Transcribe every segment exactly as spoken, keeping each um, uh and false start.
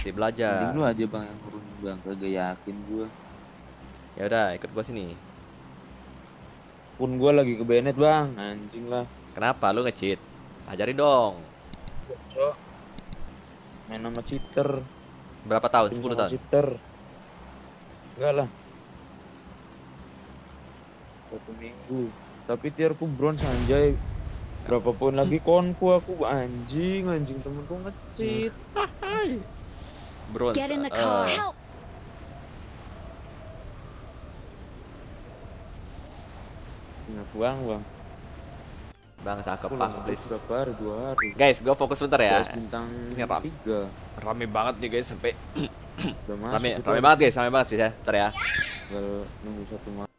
Masih belajar. Mending lu aja bang yang turun bang, kagak yakin gua. Ya udah ikut gua sini. Pun gua lagi ke Bennett bang, anjing lah. Kenapa lu nge-cheat? Ajarin dong. Cok. Main nama cheater. Berapa tahun? sepuluh tahun. Cheater. Enggak lah. Satu minggu. Tapi tierku bronze anjay. Berapapun lagi konku aku anjing, anjing temenku nge-cheat. Bronze. Get in the car. Uh. Nggak buang bang. Bang cakep bang, please. Sabar dua hari. Guys, gua fokus bentar ya. Bintang tiga. Rame banget nih guys sampai. rame, rame banget guys, rame banget sih ya. Bentar ya. Tinggal nunggu satu malam.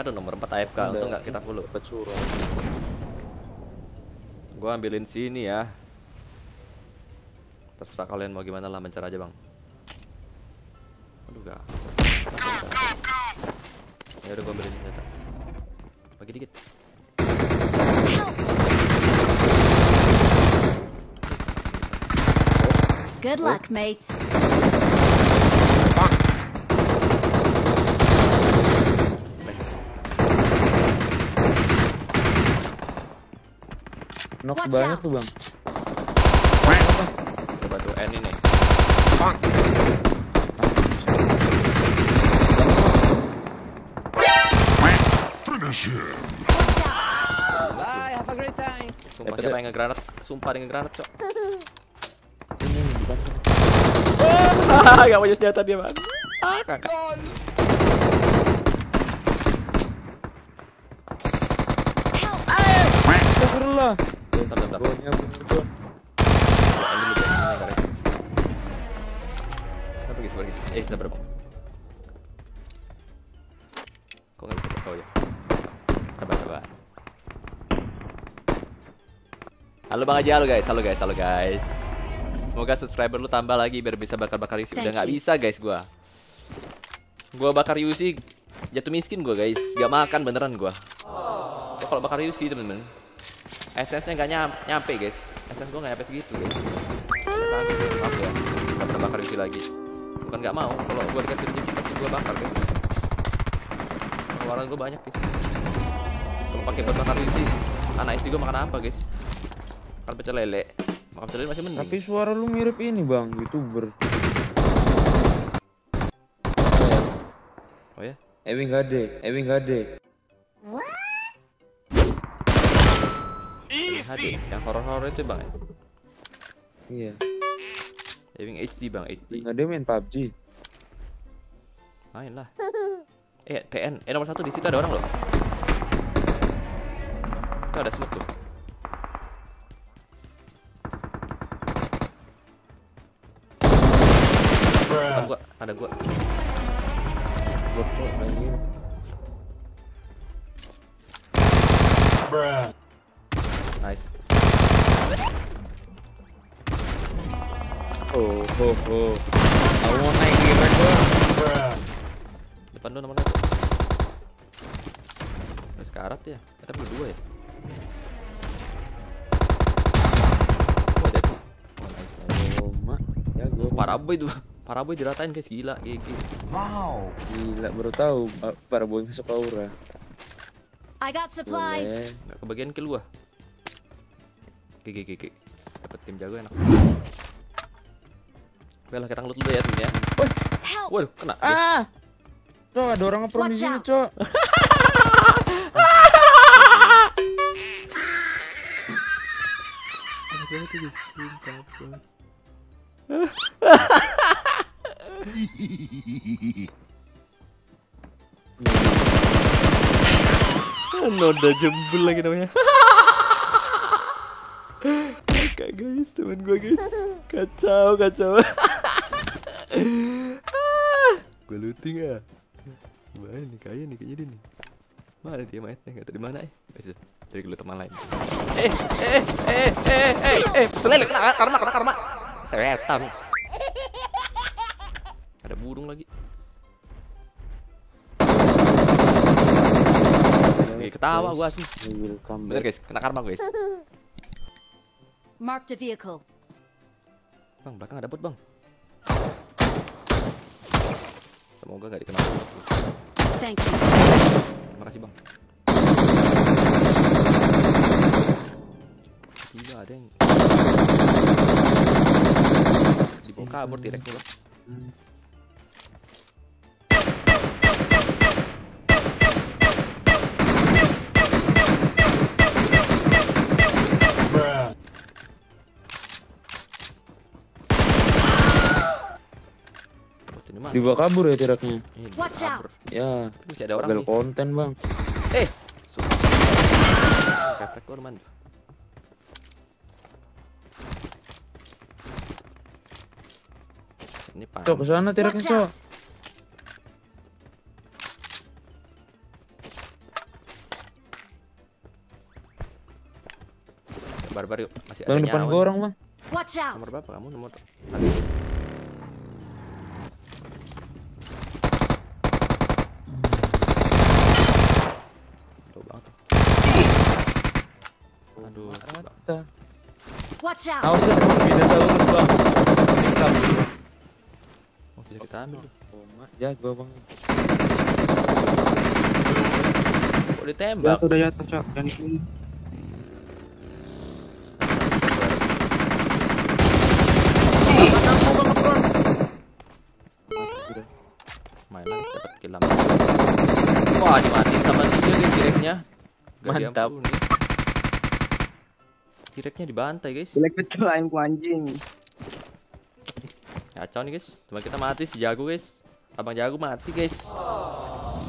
Aduh nomor empat A F K, untung nggak kita follow. Gua ambilin sini ya. Terserah kalian mau gimana lah, mencar aja bang. Aduh gak. Ya udah gua ambilin senjata. Bagi dikit. Good luck, mates. Knock banyak tuh bang. Coba tuh N ini. Bang. Finish him. Bye, have a great time. Sumpah siapa yang ngegranat? Sumpah yang ngegranat cok. Hahaha, gak punya senjata dia bang. Ah, kakak. Ayo, astagfirullah. Bentar, bentar. Gonya bener-bener. Kita pergi, pergi. Eh, kita berapa? Kok gak bisa berkau ya? Sabar, sabar. Halo bang aja, halo guys, halo guys, halo guys. Semoga subscriber lu tambah lagi biar bisa bakar-bakar U C. Udah nggak bisa guys gua. Gua bakar U C jatuh miskin gua guys. Gak makan beneran gua. Oh. Gua kalau bakar U C temen-temen. S S-nya nggak nyam nyampe guys. S S gua nggak nyampe segitu guys. Sangat maaf ya. Gak bisa bakar U C lagi. Bukan nggak mau. Kalau gua dikasih rezeki pasti gua bakar guys. Keluaran gua banyak guys. Kalau pakai buat bakar U C, anak istri gua makan apa guys? Makan pecel lele. Masih tapi suara lu mirip ini bang, youtuber. Oh ya? Ewing H D, Ewing H D. Easy. Yang horor-horor itu bang. Iya. Ewing H D bang, H D. H D main P U B G. Main lah. Eh T N, eh nomor satu di situ ada orang loh. Itu ada smoke tuh. Gua, ada gua. Botol anjir. Bruh. Nice. Oh, oh, oh. I want to give it to bruh. Depan lu nomor satu. Terus karat ya. Kita perlu dua ya. Oh, ada tuh. Oh, nice. Oh, mak. Ya gua paraboy tuh. Paraboy diratain guys, gila, G G. Wow, gila baru tahu Paraboy masuk aura. I got supplies. Enggak kebagian kill gua. G G G G. Dapat tim jago enak. Belah kita ngelut dulu ya tim ya. Woi. Waduh, kena. Ah. Tuh ada orang ngepron di sini, Cok. Noda jembul lagi namanya. Kak guys, teman gue guys. Kacau, kacau. Gue looting ya. Mana nih kaya nih kayaknya dia nih. Mana dia mainnya? Gak tau di mana eh. Bisa dari lu teman lain. Eh, eh, eh, eh, eh, eh. Selain kena karma, kena karma. Setan. Ada burung lagi. Oke, ketawa gua sih. Bener guys, kena karma guys. Mark the vehicle. Bang, belakang ada bot, Bang. Semoga gak dikenal. Thank you. Terima kasih, Bang. Gila, ada yang dibawa kabur direk dulu. Dibawa kabur ya tiraknya. Watch out. Ya, masih ada orang. Bel konten, Bang. Eh, refleks korban. Ini pan. Cok, kesana tiraknya, Cok. Barbar yuk, masih ada nyawa. Bang, depan gua orang, Bang. Nomor berapa kamu? Nomor aduh, mata. Watch out. Awas, kita tahu Bang. Oh, bisa kita ambil. Oh, ya, gua Bang. Kok ditembak? Sudah ya, Cok. Dan ini. Main lagi dapat kill. Wah, dimatiin sama dia direknya. Mantap. Direknya dibantai, guys. Jelek betul lain ku anjing. Kacau nih, guys. Cuma kita mati si Jago, guys. Abang Jago mati, guys. Oh.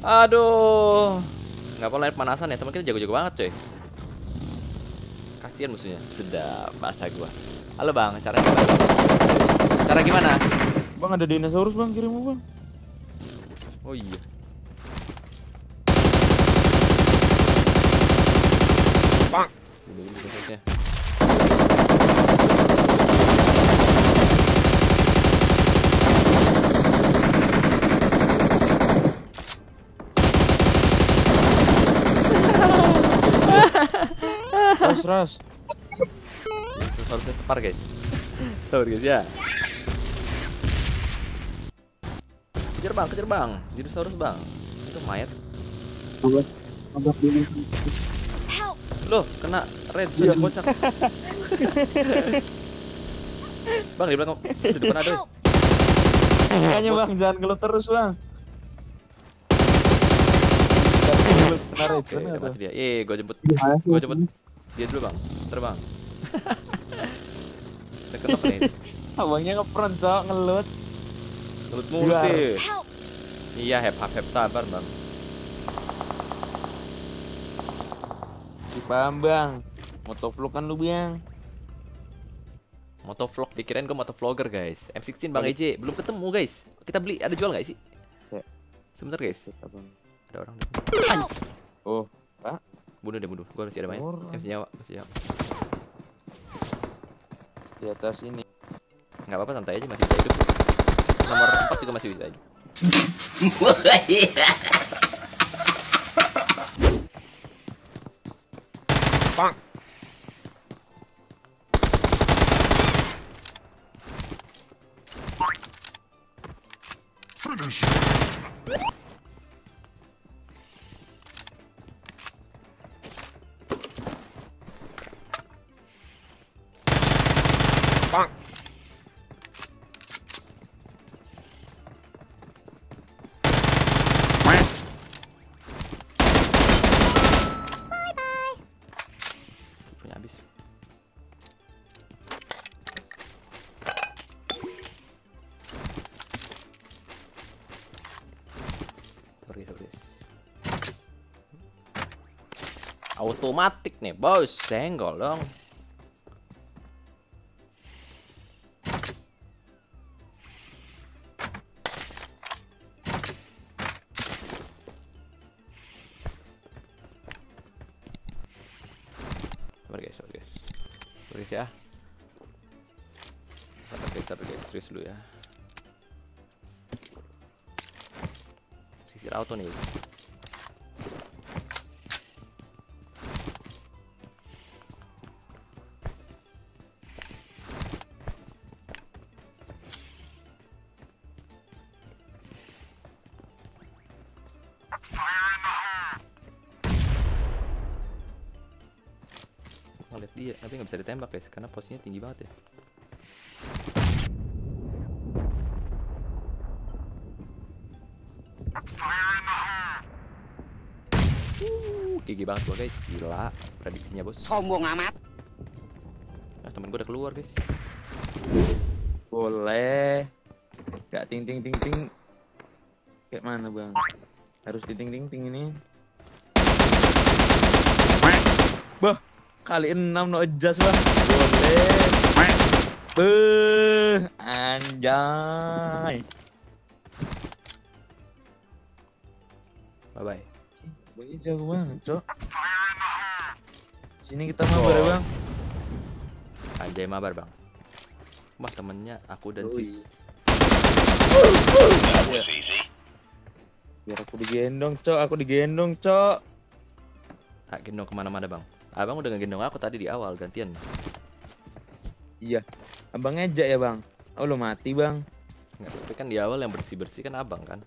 Aduh. Enggak apa-apa panasan ya, teman kita jago-jago banget, coy. Kasihan musuhnya. Sedap bahasa gua. Halo, Bang. Caranya apa? Cara gimana? Bang, ada dinosaurus, Bang. Kirim gua, Bang. Oh iya. Bang. Ini terus terus harusnya tepar, guys. Sabar, guys, ya. Kejar, Bang, kejar, Bang. Dinosaurus, Bang. Itu mayat. Loh, kena red zone kocak. Bang, di belakang di depan ada. Makanya, Bang, jangan gelut terus, Bang. Jangan gelut dia. Eh, gua jemput. Gua jemput. Dia dulu, Bang. Terbang. Dekat nih. Abangnya ngepron, Cok, ngelut. Ngelut mulu sih. Iya, hep-hep sabar, Bang. Paham, Bang. Motovlog kan lu, Bang. Motovlog, dikirain gue motovlogger, guys. M enam belas, Bang E J, belum ketemu, guys. Kita beli, ada jual nggak sih? Ya. Sebentar, guys. Ada orang. Oh, Pak. Bunuh deh, bunuh. Gue masih ada main. Masih nyawa, masih nyawa. Di atas ini. Nggak apa-apa, santai aja, masih bisa hidup. Nomor empat juga masih bisa hidup. Bang. Finish. Bang. Otomatik nih, bos. Senggol dong. Sabar, guys, sabar, guys. Sabar, guys, ya. Sabar, guys, sabar, guys. Serius dulu ya. Sisir auto nih. ngeliat dia, tapi nggak bisa ditembak guys karena posisinya tinggi banget ya. Uh, gigi banget gua guys, gila prediksinya bos. Sombong amat. Nah, temen gua udah keluar guys. Boleh. Gak ting ting ting ting. Kayak mana bang? Harus di ting ting ting ini. Bah, kali enam no adjust bang. Boleh. Beuh, anjay. Bye bye. Boy jago banget, Cok. Sini kita mabar ya, Bang. Anjay mabar, Bang. Wah, temennya aku dan Ci. Biar aku digendong, Cok. Aku digendong, Cok. Tak gendong kemana-mana, Bang. Abang udah ngegendong aku tadi di awal, gantian. Iya. Abang ngejak ya, Bang. Oh, lo mati, Bang. Enggak, tapi kan di awal yang bersih-bersih kan Abang kan.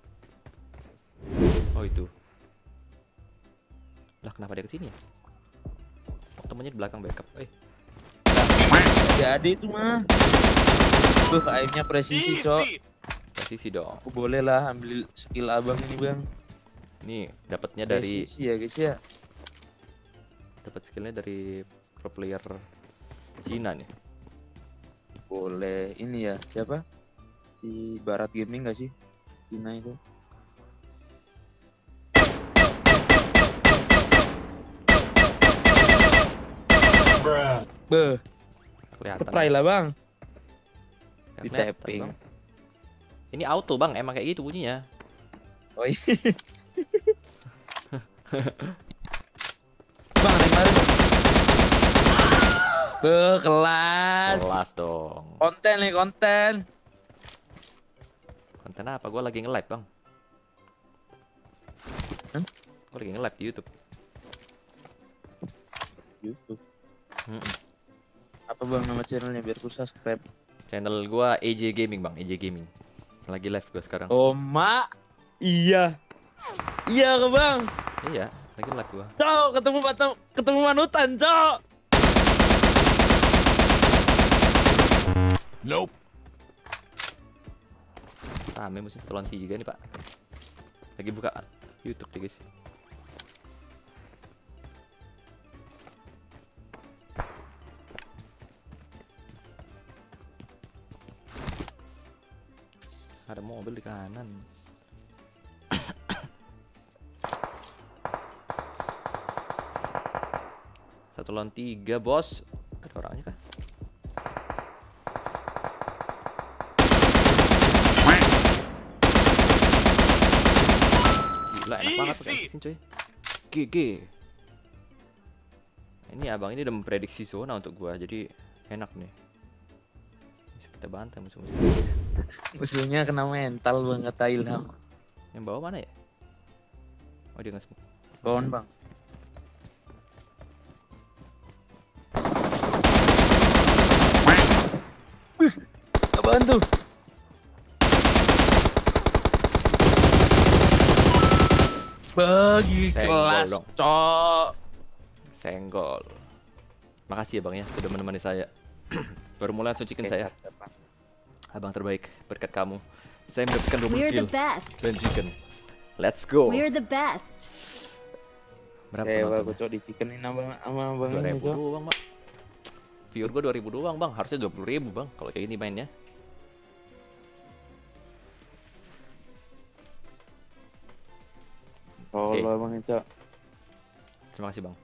Oh, itu. Lah kenapa dia kesini ya? Oh, temennya di belakang backup. Eh, jadi itu mah. Tuh aimnya presisi cok. Presisi dong. Aku boleh lah ambil skill abang ini bang. Nih dapatnya dari. Presisi ya guys ya. Dapat skillnya dari pro player Cina nih. Boleh ini ya siapa? Si Barat Gaming nggak sih? Cina itu. Beuh, try lah bang. Di tapping. Ini auto bang, emang kayak gitu bunyinya. Oh iya. Bang, ada yang lari. Beuh, kelas. Kelas dong. Konten nih konten. Konten apa? Gue lagi nge-live bang. Huh? Gue lagi nge-live di YouTube. YouTube. Hmm. Apa bang nama channelnya biar ku subscribe? Channel gua E J Gaming bang, E J Gaming. Lagi live gua sekarang. Oh mak, iya, iya bang. Iya, lagi live gua. Cok, ketemu batang, ketemu manutan cok. Nope. Rame mesti telon tiga nih pak. Lagi buka YouTube deh guys. Ada mobil di kanan. Satu lawan tiga bos. Ada orangnya kah? Gila enak banget pakai sini cuy. G G. Ini abang ini udah memprediksi zona untuk gua, jadi enak nih. Bisa kita bantai musuh-musuh. Musuhnya kena mental banget Ilham. Yang bawah mana ya? Oh dia nge-smoke. Bawaan bang. Apaan tuh? Bagi kelas cok. Senggol. Makasih ya bang ya sudah menemani saya. Baru mulai langsung chicken saya. Abang terbaik, berkat kamu saya mendapatkan dua puluh kill dan chicken. Let's go. We're the best. Berapa bang? Gue cocok di chicken ini sama abang. dua ribu doang bang. Viewer gue dua ribu doang bang. Harusnya dua puluh ribu bang. Kalau kayak ini mainnya. Oh, okay. Abang terima kasih bang.